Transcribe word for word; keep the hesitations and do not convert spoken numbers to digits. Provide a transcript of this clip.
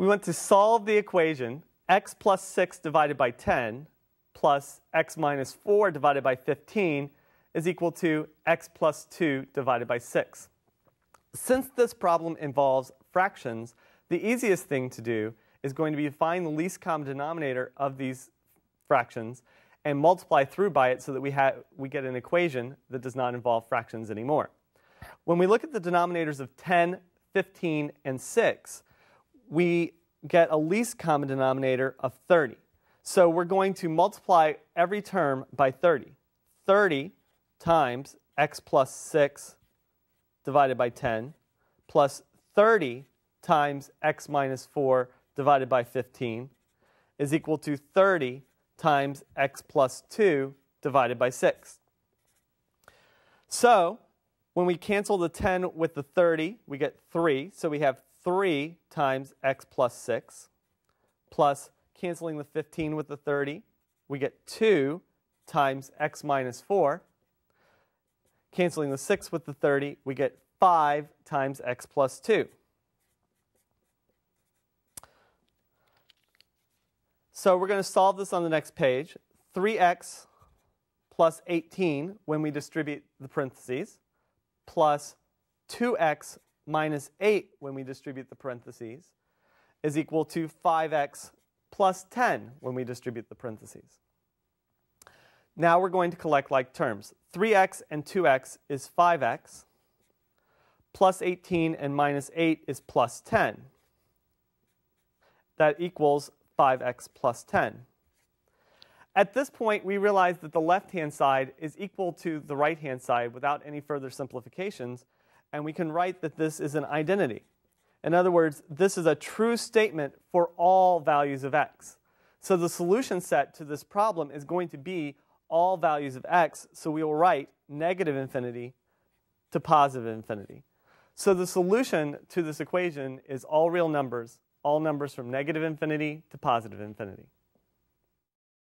we want to solve the equation x plus six divided by ten plus x minus four divided by fifteen is equal to x plus two divided by six. Since this problem involves fractions, the easiest thing to do is going to be to find the least common denominator of these fractions and multiply through by it so that we, we get an equation that does not involve fractions anymore. When we look at the denominators of ten, fifteen, and six, we get a least common denominator of thirty. So we're going to multiply every term by thirty. thirty times x plus six divided by ten plus thirty times x minus four divided by fifteen is equal to thirty times x plus two divided by six. So when we cancel the ten with the thirty, we get three. So we have three times x plus six plus canceling the fifteen with the thirty, we get two times x minus four. Canceling the six with the thirty, we get five times x plus two. So we're going to solve this on the next page. three x plus eighteen, when we distribute the parentheses, plus two x minus eight, when we distribute the parentheses, is equal to five x plus ten, when we distribute the parentheses. Now we're going to collect like terms. three x and two x is five x. Plus eighteen and minus eight is plus ten. That equals five x plus ten. At this point, we realize that the left-hand side is equal to the right-hand side without any further simplifications, and we can write that this is an identity. In other words, this is a true statement for all values of x. So the solution set to this problem is going to be all values of x, so we will write negative infinity to positive infinity. So the solution to this equation is all real numbers, all numbers from negative infinity to positive infinity.